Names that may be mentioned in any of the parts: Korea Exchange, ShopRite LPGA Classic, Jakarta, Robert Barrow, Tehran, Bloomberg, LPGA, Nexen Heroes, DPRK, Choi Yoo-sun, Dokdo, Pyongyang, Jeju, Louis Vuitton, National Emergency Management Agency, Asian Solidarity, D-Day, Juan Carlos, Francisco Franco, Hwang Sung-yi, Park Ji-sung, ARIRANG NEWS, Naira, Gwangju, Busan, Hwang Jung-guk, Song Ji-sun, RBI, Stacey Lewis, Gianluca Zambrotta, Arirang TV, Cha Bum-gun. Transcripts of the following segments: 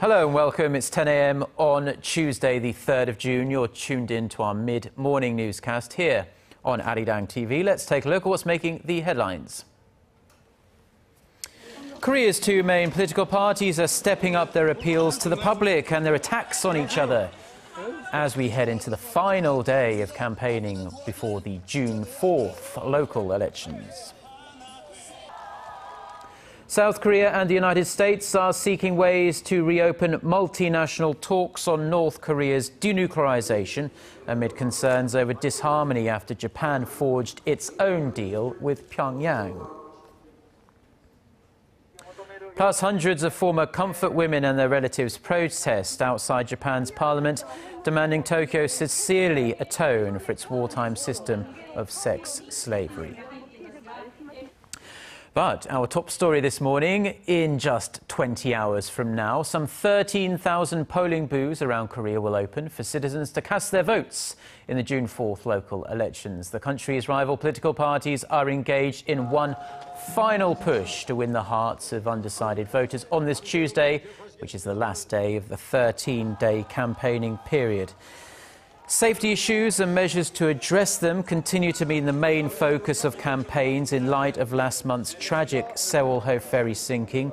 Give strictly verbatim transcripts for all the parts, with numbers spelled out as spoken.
Hello and welcome. It's ten a m on Tuesday, the third of June. You're tuned in to our mid-morning newscast here on Arirang T V. Let's take a look at what's making the headlines. Korea's two main political parties are stepping up their appeals to the public and their attacks on each other as we head into the final day of campaigning before the June fourth local elections. South Korea and the United States are seeking ways to reopen multinational talks on North Korea's denuclearization amid concerns over disharmony after Japan forged its own deal with Pyongyang. Plus, hundreds of former comfort women and their relatives protest outside Japan's parliament, demanding Tokyo sincerely atone for its wartime system of sex slavery. But our top story this morning, in just twenty hours from now, some thirteen thousand polling booths around Korea will open for citizens to cast their votes in the June fourth local elections. The country's rival political parties are engaged in one final push to win the hearts of undecided voters on this Tuesday, which is the last day of the thirteen day campaigning period. Safety issues and measures to address them continue to be the main focus of campaigns in light of last month's tragic Sewol-ho ferry sinking.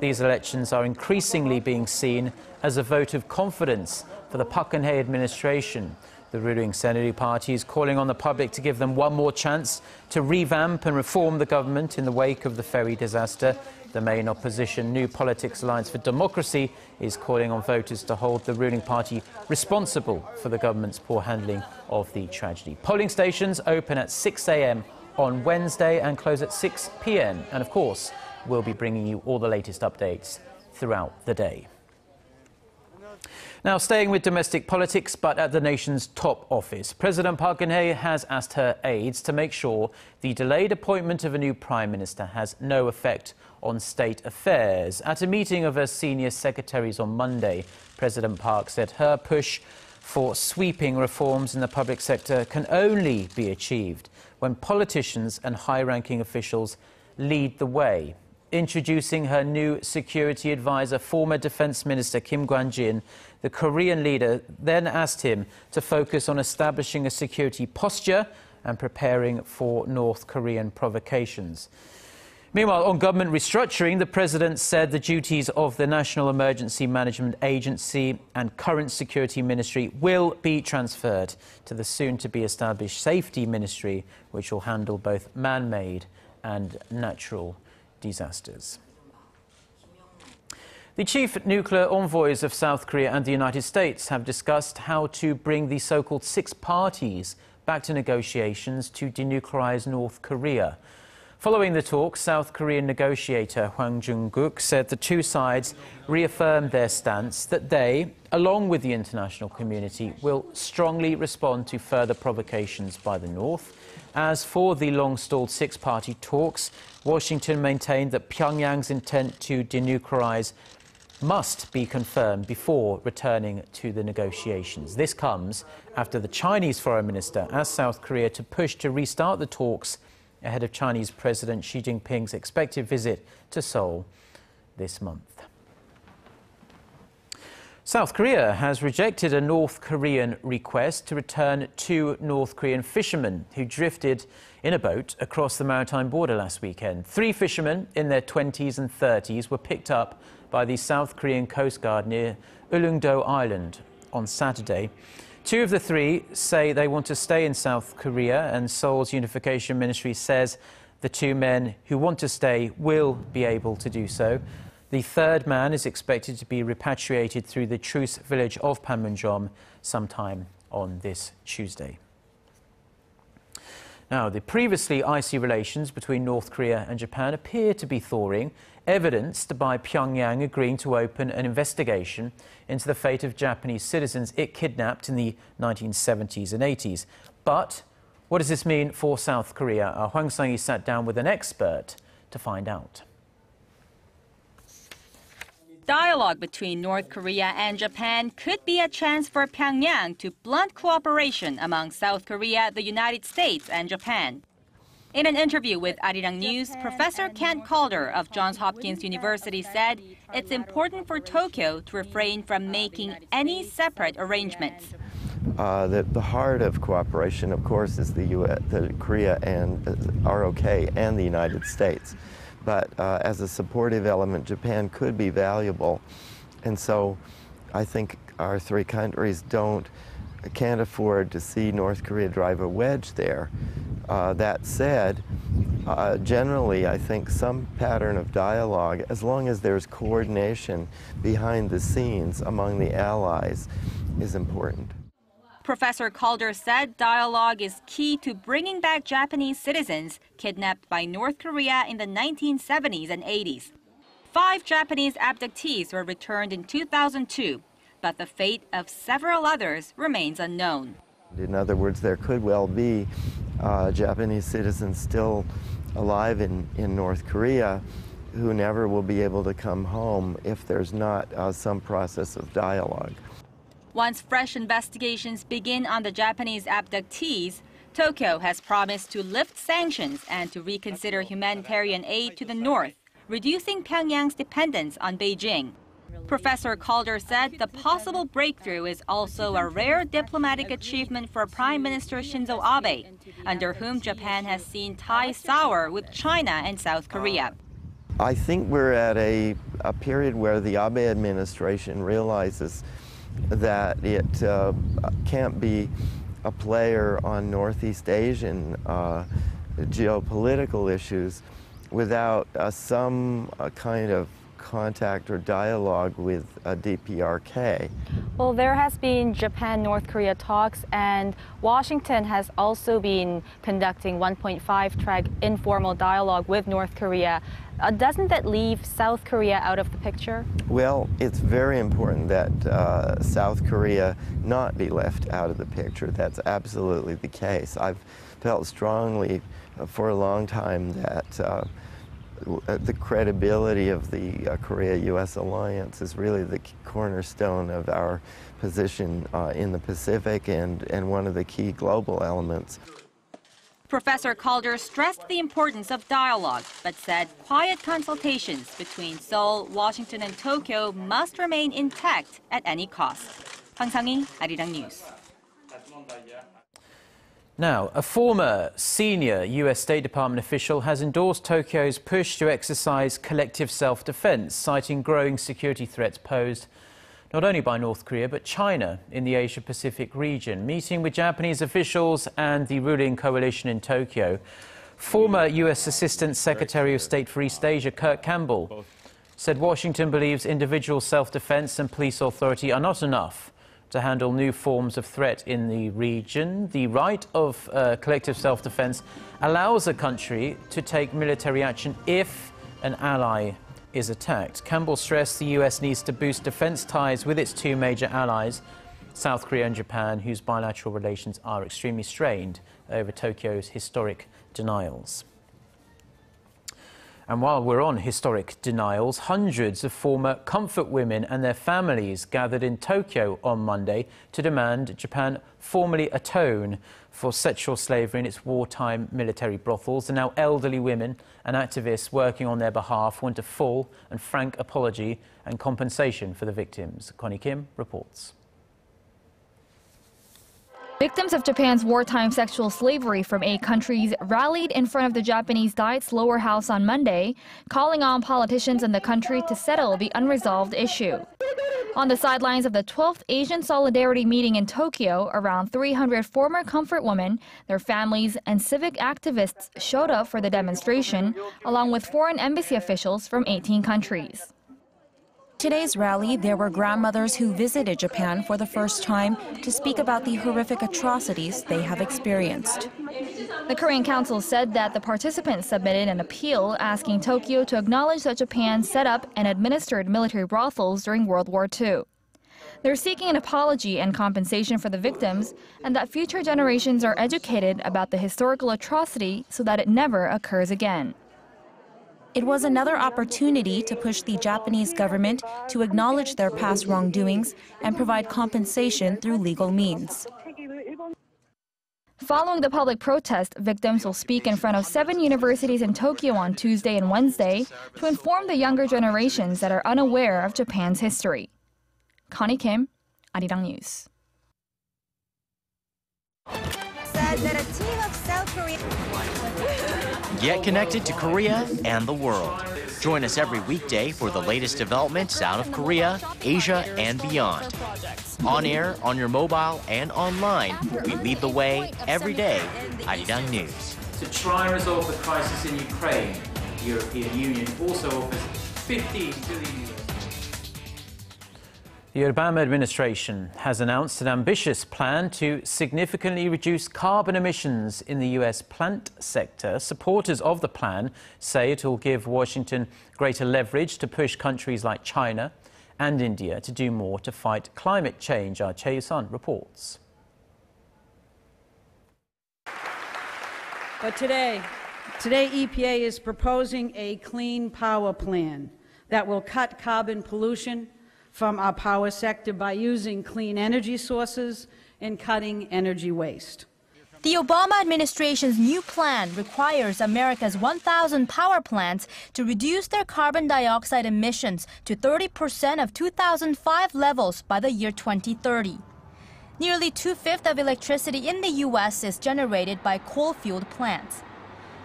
These elections are increasingly being seen as a vote of confidence for the Park Geun-hye administration. The ruling Saenuri Party is calling on the public to give them one more chance to revamp and reform the government in the wake of the ferry disaster. The main opposition, New Politics Alliance for Democracy, is calling on voters to hold the ruling party responsible for the government's poor handling of the tragedy. Polling stations open at six a m on Wednesday and close at six p m And of course, we'll be bringing you all the latest updates throughout the day. Now, staying with domestic politics, but at the nation's top office, President Park Geun-hye has asked her aides to make sure the delayed appointment of a new prime minister has no effect on state affairs. At a meeting of her senior secretaries on Monday, President Park said her push for sweeping reforms in the public sector can only be achieved when politicians and high-ranking officials lead the way. Introducing her new security advisor, former Defense Minister Kim Kwan-jin, the Korean leader then asked him to focus on establishing a security posture and preparing for North Korean provocations. Meanwhile, on government restructuring, the president said the duties of the National Emergency Management Agency and current security ministry will be transferred to the soon-to-be established safety ministry, which will handle both man-made and natural disasters. The chief nuclear envoys of South Korea and the United States have discussed how to bring the so-called six parties back to negotiations to denuclearize North Korea. Following the talks, South Korean negotiator Hwang Jung-guk said the two sides reaffirmed their stance that they, along with the international community, will strongly respond to further provocations by the North. As for the long-stalled six-party talks, Washington maintained that Pyongyang's intent to denuclearize must be confirmed before returning to the negotiations. This comes after the Chinese foreign minister asked South Korea to push to restart the talks ahead of Chinese President Xi Jinping's expected visit to Seoul this month. South Korea has rejected a North Korean request to return two North Korean fishermen who drifted in a boat across the maritime border last weekend. Three fishermen in their twenties and thirties were picked up by the South Korean Coast Guard near Ulleungdo Island on Saturday. Two of the three say they want to stay in South Korea, and Seoul's Unification Ministry says the two men who want to stay will be able to do so. The third man is expected to be repatriated through the Truce village of Panmunjom sometime on this Tuesday. Now, the previously icy relations between North Korea and Japan appear to be thawing, evidenced by Pyongyang agreeing to open an investigation into the fate of Japanese citizens it kidnapped in the nineteen seventies and eighties. But what does this mean for South Korea? Our Hwang Sung-yi sat down with an expert to find out. Dialogue between North Korea and Japan could be a chance for Pyongyang to blunt cooperation among South Korea, the United States, and Japan. In an interview with Arirang News, Professor Kent Calder of Johns Hopkins University said it's important for Tokyo to refrain from making any separate arrangements. Uh, the, the heart of cooperation, of course, is the U S, the Korea and uh, R O K and the United States. But uh, as a supportive element, Japan could be valuable. And so I think our three countries don't, can't afford to see North Korea drive a wedge there. Uh, that said, uh, generally, I think some pattern of dialogue, as long as there's coordination behind the scenes among the allies, is important. Professor Calder said dialogue is key to bringing back Japanese citizens kidnapped by North Korea in the nineteen seventies and eighties. Five Japanese abductees were returned in two thousand two, but the fate of several others remains unknown. In other words, there could well be uh, Japanese citizens still alive in, in North Korea who never will be able to come home if there's not uh, some process of dialogue. Once fresh investigations begin on the Japanese abductees, Tokyo has promised to lift sanctions and to reconsider humanitarian aid to the north, reducing Pyongyang's dependence on Beijing. Professor Calder said the possible breakthrough is also a rare diplomatic achievement for Prime Minister Shinzo Abe, under whom Japan has seen ties sour with China and South Korea. I think we're at a, a period where the Abe administration realizes that it uh, can't be a player on Northeast Asian uh, geopolitical issues without uh, some uh, kind of contact or dialogue with uh, D P R K. Well, there has been Japan-North Korea talks, and Washington has also been conducting one point five track informal dialogue with North Korea. Uh, doesn't that leave South Korea out of the picture? Well, it's very important that uh, South Korea not be left out of the picture. That's absolutely the case. I've felt strongly uh, for a long time that uh, the credibility of the uh, Korea-U S alliance is really the cornerstone of our position uh, in the Pacific and, and one of the key global elements. Professor Calder stressed the importance of dialogue, but said quiet consultations between Seoul, Washington, and Tokyo must remain intact at any cost. Hwang Sung-yi, Arirang News. Now, a former senior U S State Department official has endorsed Tokyo's push to exercise collective self-defense, citing growing security threats posed not only by North Korea, but China in the Asia-Pacific region. Meeting with Japanese officials and the ruling coalition in Tokyo, former U S Assistant Secretary of State for East Asia Kirk Campbell said Washington believes individual self-defense and police authority are not enough to handle new forms of threat in the region. The right of uh, collective self-defense allows a country to take military action if an ally is attacked. Campbell stressed the U S needs to boost defense ties with its two major allies, South Korea and Japan, whose bilateral relations are extremely strained over Tokyo's historic denials. And while we're on historic denials, hundreds of former comfort women and their families gathered in Tokyo on Monday to demand Japan formally atone for sexual slavery in its wartime military brothels. The now elderly women and activists working on their behalf want a full and frank apology and compensation for the victims. Connie Kim reports. Victims of Japan's wartime sexual slavery from eight countries rallied in front of the Japanese Diet's lower house on Monday, calling on politicians in the country to settle the unresolved issue. On the sidelines of the twelfth Asian Solidarity meeting in Tokyo, around three hundred former comfort women, their families, and civic activists showed up for the demonstration, along with foreign embassy officials from eighteen countries. Today's rally, there were grandmothers who visited Japan for the first time to speak about the horrific atrocities they have experienced. The Korean Council said that the participants submitted an appeal asking Tokyo to acknowledge that Japan set up and administered military brothels during World War Two. They're seeking an apology and compensation for the victims, and that future generations are educated about the historical atrocity so that it never occurs again. It was another opportunity to push the Japanese government to acknowledge their past wrongdoings and provide compensation through legal means. Following the public protest, victims will speak in front of seven universities in Tokyo on Tuesday and Wednesday to inform the younger generations that are unaware of Japan's history. Connie Kim, Arirang News. Get connected to Korea and the world. Join us every weekday for the latest developments out of Korea, Asia, and beyond. On air, on your mobile, and online, we lead the way every day. Arirang News. To try and resolve the crisis in Ukraine, the European Union also offers fifteen billion euros. The Obama administration has announced an ambitious plan to significantly reduce carbon emissions in the U S plant sector. Supporters of the plan say it will give Washington greater leverage to push countries like China and India to do more to fight climate change. Our Choi Yoo-sun reports. But today, today E P A is proposing a clean power plan that will cut carbon pollution from our power sector by using clean energy sources and cutting energy waste. The Obama administration's new plan requires America's one thousand power plants to reduce their carbon dioxide emissions to thirty percent of two thousand five levels by the year twenty thirty. Nearly two-fifths of electricity in the U S is generated by coal-fueled plants.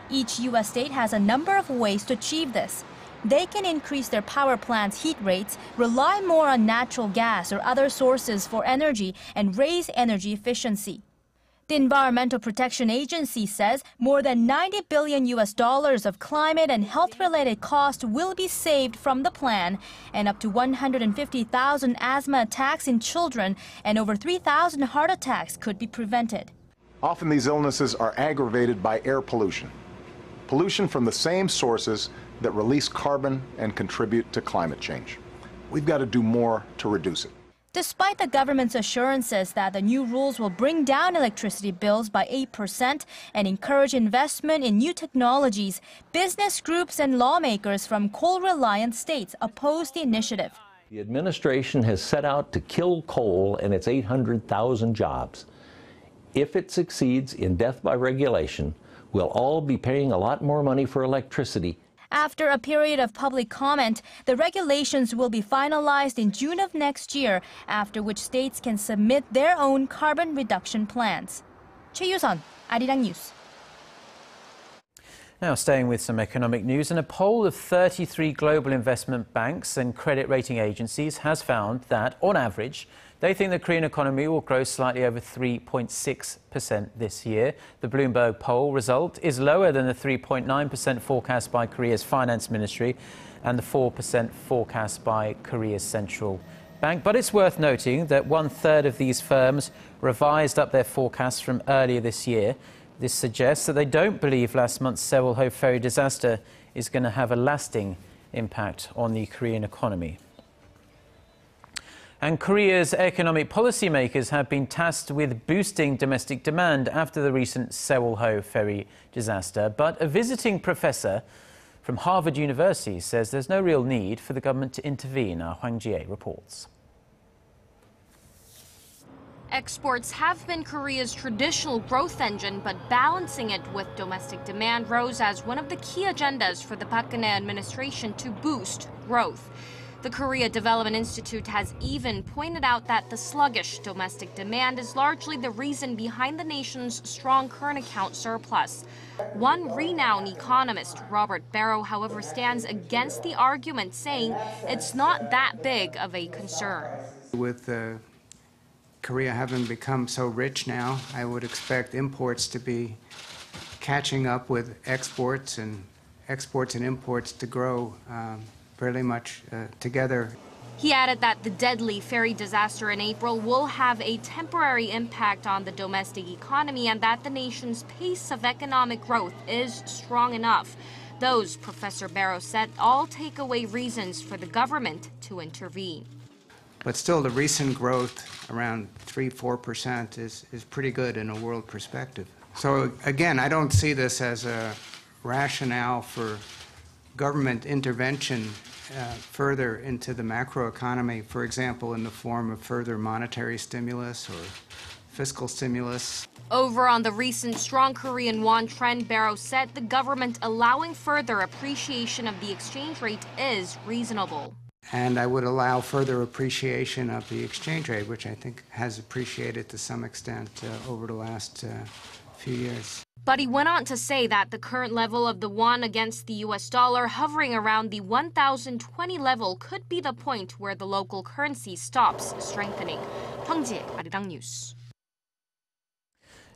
Each U S state has a number of ways to achieve this. They can increase their power plants' heat rates, rely more on natural gas or other sources for energy, and raise energy efficiency. The Environmental Protection Agency says more than ninety billion U S dollars of climate and health-related costs will be saved from the plan, and up to one hundred fifty thousand asthma attacks in children and over three thousand heart attacks could be prevented. Often these illnesses are aggravated by air pollution. Pollution from the same sources that release carbon and contribute to climate change. We've got to do more to reduce it. Despite the government's assurances that the new rules will bring down electricity bills by eight percent and encourage investment in new technologies, business groups and lawmakers from coal-reliant states oppose the initiative. The administration has set out to kill coal and its eight hundred thousand jobs. If it succeeds in death by regulation, we'll all be paying a lot more money for electricity. After a period of public comment, the regulations will be finalized in June of next year, after which states can submit their own carbon reduction plans. Choi Yoo-sun, Arirang News. Now, staying with some economic news, and a poll of thirty-three global investment banks and credit rating agencies has found that, on average, they think the Korean economy will grow slightly over three point six percent this year. The Bloomberg poll result is lower than the three point nine percent forecast by Korea's finance ministry and the four percent forecast by Korea's central bank. But it's worth noting that one-third of these firms revised up their forecasts from earlier this year. This suggests that they don't believe last month's Sewol-ho ferry disaster is going to have a lasting impact on the Korean economy. And Korea's economic policymakers have been tasked with boosting domestic demand after the recent Sewol-ho ferry disaster. But a visiting professor from Harvard University says there's no real need for the government to intervene. Our Hwang Ji-hye reports. Exports have been Korea's traditional growth engine, but balancing it with domestic demand rose as one of the key agendas for the Park Geun-hye administration to boost growth. The Korea Development Institute has even pointed out that the sluggish domestic demand is largely the reason behind the nation's strong current account surplus. One renowned economist, Robert Barrow, however, stands against the argument, saying it's not that big of a concern. With uh, Korea having become so rich now, I would expect imports to be catching up with exports and exports and imports to grow Um, pretty much uh, together. He added that the deadly ferry disaster in April will have a temporary impact on the domestic economy and that the nation's pace of economic growth is strong enough. Those, Professor Barrow said, all take away reasons for the government to intervene. But still, the recent growth around three, four percent is, is pretty good in a world perspective. So again, I don't see this as a rationale for government intervention Uh, further into the macroeconomy, for example, in the form of further monetary stimulus or fiscal stimulus. Over on the recent strong Korean won trend, Barrow said the government allowing further appreciation of the exchange rate is reasonable. And I would allow further appreciation of the exchange rate, which I think has appreciated to some extent uh, over the last uh, few years. But he went on to say that the current level of the won against the U S dollar hovering around the one thousand twenty level could be the point where the local currency stops strengthening. Hwang Ji-hye, Arirang News.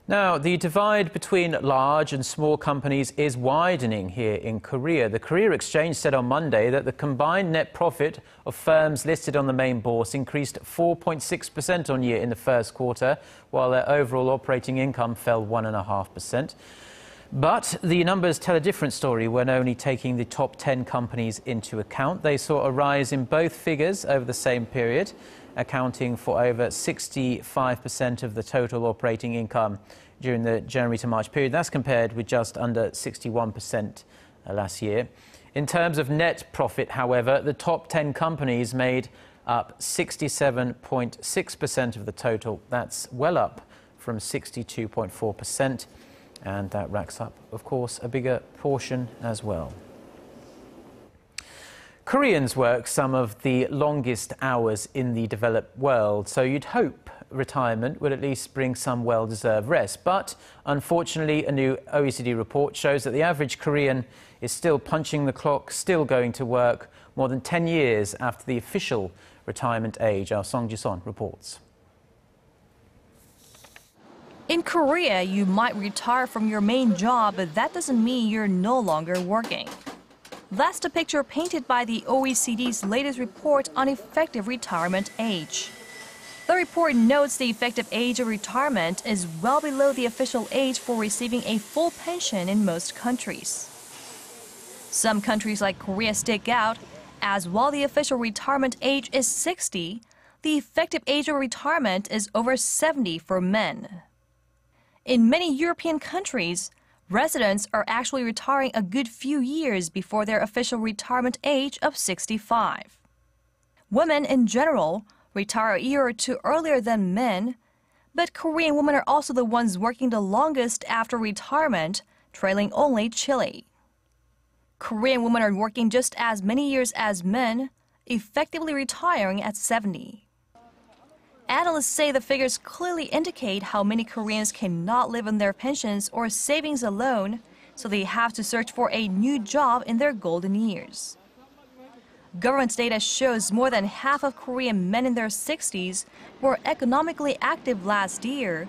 Now, the divide between large and small companies is widening here in Korea. The Korea Exchange said on Monday that the combined net profit of firms listed on the main bourse increased four point six percent on year in the first quarter, while their overall operating income fell one point five percent. But the numbers tell a different story when only taking the top ten companies into account. They saw a rise in both figures over the same period, accounting for over sixty-five percent of the total operating income during the January to March period. That's compared with just under sixty-one percent last year. In terms of net profit, however, the top ten companies made up sixty-seven point six percent of the total. That's well up from sixty-two point four percent. And that racks up, of course, a bigger portion as well. Koreans work some of the longest hours in the developed world, so you'd hope retirement would at least bring some well-deserved rest. But unfortunately, a new O E C D report shows that the average Korean is still punching the clock, still going to work more than ten years after the official retirement age. Our Song Ji-sun reports. In Korea, you might retire from your main job, but that doesn't mean you're no longer working. That's the picture painted by the O E C D's latest report on effective retirement age. The report notes the effective age of retirement is well below the official age for receiving a full pension in most countries. Some countries like Korea stick out, as while the official retirement age is sixty, the effective age of retirement is over seventy for men. In many European countries, residents are actually retiring a good few years before their official retirement age of sixty-five. Women in general retire a year or two earlier than men, but Korean women are also the ones working the longest after retirement, trailing only Chile. Korean women are working just as many years as men, effectively retiring at seventy. Analysts say the figures clearly indicate how many Koreans cannot live on their pensions or savings alone, so they have to search for a new job in their golden years. Government data shows more than half of Korean men in their sixties were economically active last year,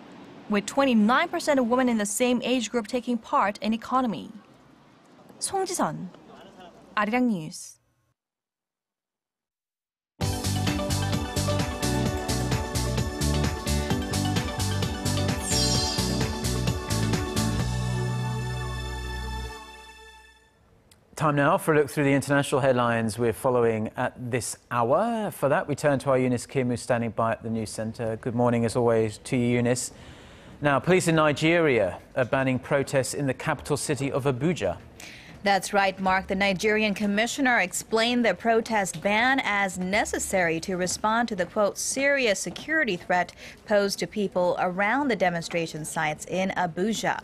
with twenty-nine percent of women in the same age group taking part in economy. Song Ji-sun, Arirang News. Time now for a look through the international headlines we're following at this hour. For that, we turn to our Eunice Kim, who's standing by at the news centre. Good morning, as always, to you, Eunice. Now, police in Nigeria are banning protests in the capital city of Abuja. That's right, Mark. The Nigerian commissioner explained the protest ban as necessary to respond to the, quote, serious security threat posed to people around the demonstration sites in Abuja.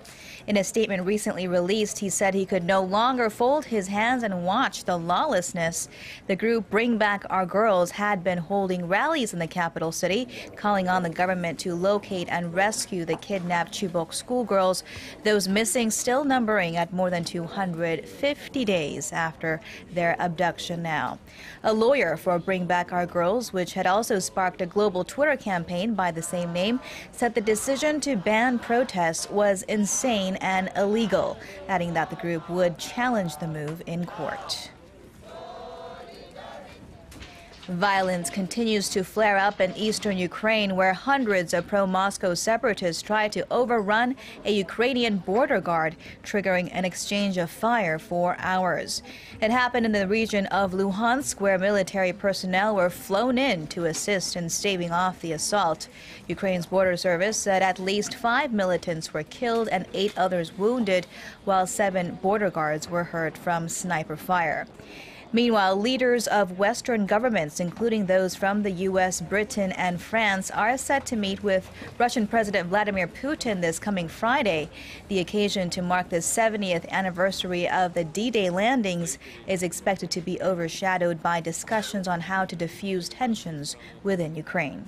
In a statement recently released, he said he could no longer fold his hands and watch the lawlessness. The group Bring Back Our Girls had been holding rallies in the capital city, calling on the government to locate and rescue the kidnapped Chibok schoolgirls, those missing still numbering at more than two hundred fifty days after their abduction now. A lawyer for Bring Back Our Girls, which had also sparked a global Twitter campaign by the same name, said the decision to ban protests was insane and illegal, adding that the group would challenge the move in court. Violence continues to flare up in eastern Ukraine, where hundreds of pro-Moscow separatists try to overrun a Ukrainian border guard, triggering an exchange of fire for hours. It happened in the region of Luhansk, where military personnel were flown in to assist in staving off the assault. Ukraine's border service said at least five militants were killed and eight others wounded, while seven border guards were hurt from sniper fire. Meanwhile, leaders of Western governments, including those from the U S, Britain, and France, are set to meet with Russian President Vladimir Putin this coming Friday. The occasion to mark the seventieth anniversary of the D-Day landings is expected to be overshadowed by discussions on how to defuse tensions within Ukraine.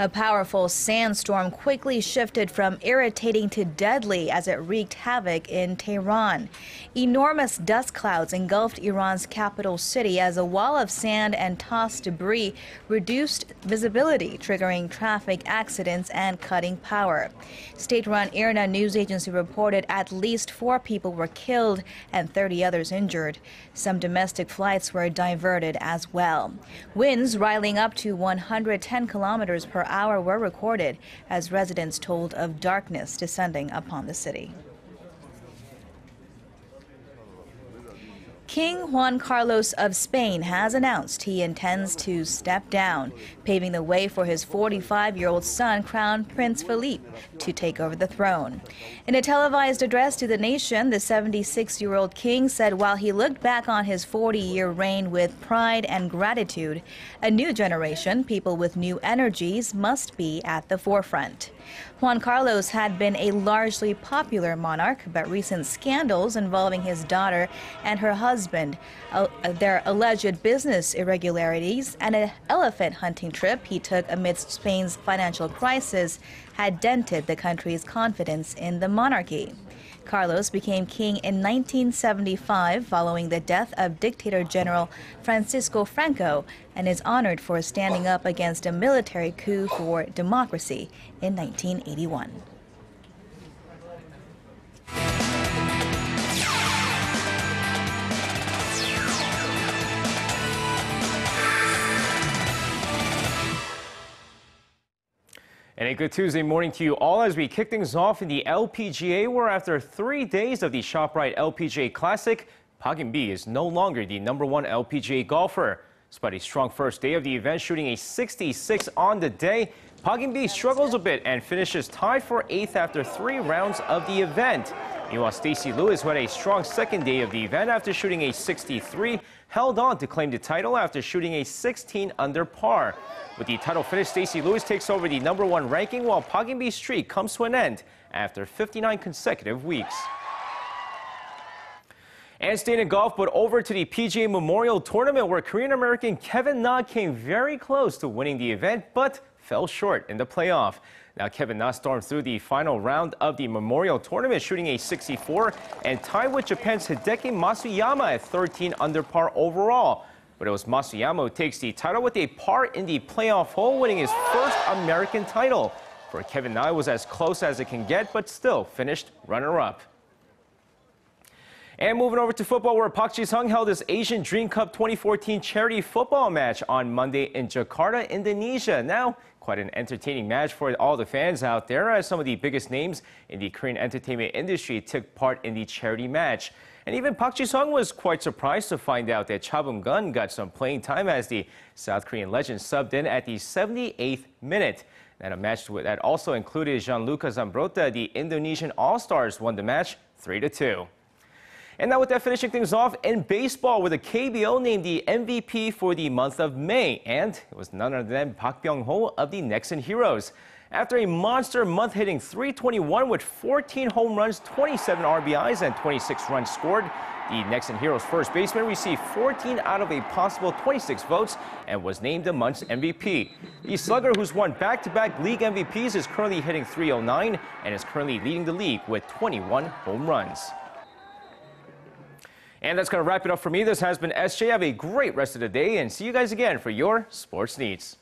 A powerful sandstorm quickly shifted from irritating to deadly as it wreaked havoc in Tehran. Enormous dust clouds engulfed Iran's capital city as a wall of sand and tossed debris reduced visibility, triggering traffic accidents and cutting power. State-run IRNA news agency reported at least four people were killed and thirty others injured. Some domestic flights were diverted as well. Winds riling up to one hundred ten kilometers per hour were recorded as residents told of darkness descending upon the city. King Juan Carlos of Spain has announced he intends to step down, paving the way for his forty-five-year-old son, Crown Prince Felipe, to take over the throne. In a televised address to the nation, the seventy-six-year-old king said while he looked back on his forty-year reign with pride and gratitude, a new generation, people with new energies, must be at the forefront. Juan Carlos had been a largely popular monarch, but recent scandals involving his daughter and her husband, uh, their alleged business irregularities, and an elephant hunting trip he took amidst Spain's financial crisis had dented the country's confidence in the monarchy. Carlos became king in nineteen seventy-five following the death of dictator general Francisco Franco and is honored for standing up against a military coup for democracy in nineteen eighty-one. And a good Tuesday morning to you all as we kick things off in the L P G A, where after three days of the ShopRite L P G A Classic, Park Geun-hye is no longer the number one L P G A golfer. Despite a strong first day of the event, shooting a sixty-six on the day, Park Geun-hye struggles a bit and finishes tied for eighth after three rounds of the event. Meanwhile, Stacey Lewis, who had a strong second day of the event after shooting a sixty-three, held on to claim the title after shooting a sixteen under par. With the title finish, Stacey Lewis takes over the number one ranking, while Park Geun-hye's streak comes to an end after fifty-nine consecutive weeks. And staying in golf, but over to the P G A Memorial Tournament, where Korean-American Kevin Na came very close to winning the event, but fell short in the playoff. Now, Kevin Na stormed through the final round of the Memorial Tournament, shooting a sixty-four and tied with Japan's Hideki Matsuyama at thirteen under par overall. But it was Matsuyama who takes the title with a par in the playoff hole, winning his first American title. For Kevin Na, it was as close as it can get, but still finished runner-up. And moving over to football, where Park Ji-sung held his Asian Dream Cup twenty fourteen charity football match on Monday in Jakarta, Indonesia. Now, quite an entertaining match for all the fans out there, as some of the biggest names in the Korean entertainment industry took part in the charity match. And even Park Ji-sung was quite surprised to find out that Cha Bum-gun got some playing time as the South Korean legend subbed in at the seventy-eighth minute. And a match that also included Gianluca Zambrotta, the Indonesian All-Stars, won the match three to two. And now with that, finishing things off in baseball, with the K B O named the M V P for the month of May. And it was none other than Park Geun-hye of the Nexen Heroes. After a monster month, hitting three twenty-one with fourteen home runs, twenty-seven R B Is, and twenty-six runs scored, the Nexen Heroes first baseman received fourteen out of a possible twenty-six votes and was named the month's M V P. The slugger, who's won back-to-back league M V Ps, is currently hitting three oh nine and is currently leading the league with twenty-one home runs. And that's going to wrap it up for me. This has been S J. Have a great rest of the day, and see you guys again for your sports needs.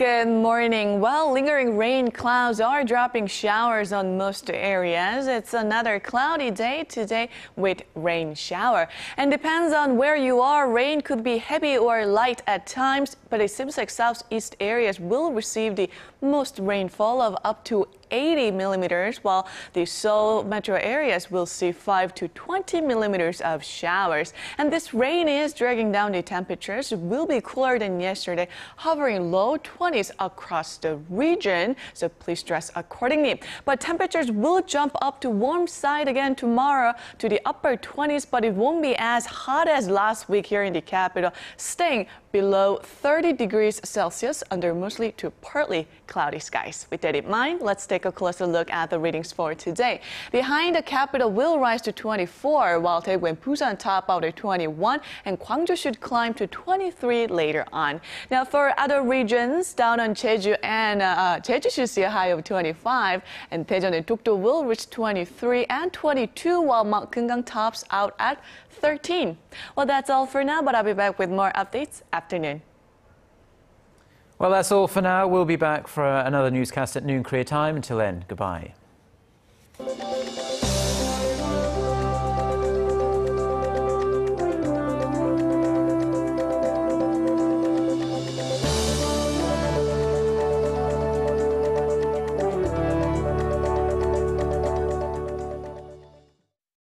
Good morning. Well, lingering rain clouds are dropping showers on most areas. It's another cloudy day today with rain shower. And depends on where you are, rain could be heavy or light at times, but it seems like southeast areas will receive the most rainfall of up to eighty millimeters, while the Seoul metro areas will see five to twenty millimeters of showers. And this rain is dragging down the temperatures. It will be cooler than yesterday, hovering low twenties across the region, so please dress accordingly. But temperatures will jump up to warm side again tomorrow to the upper twenties, but it won't be as hot as last week here in the capital, staying below thirty degrees Celsius under mostly to partly cloudy skies. With that in mind, let's take a closer look at the readings for today. Behind, the capital will rise to twenty-four, while Daegu and Busan top out at twenty-one, and Gwangju should climb to twenty-three later on. Now for other regions, down on Jeju and uh, Jeju should see a high of twenty-five, and Daejeon and Dokdo will reach twenty-three and twenty-two, while Mount Geungang tops out at thirteen. Well, that's all for now, but I'll be back with more updates afternoon. Well, that's all for now. We'll be back for another newscast at noon Korea time. Until then, goodbye.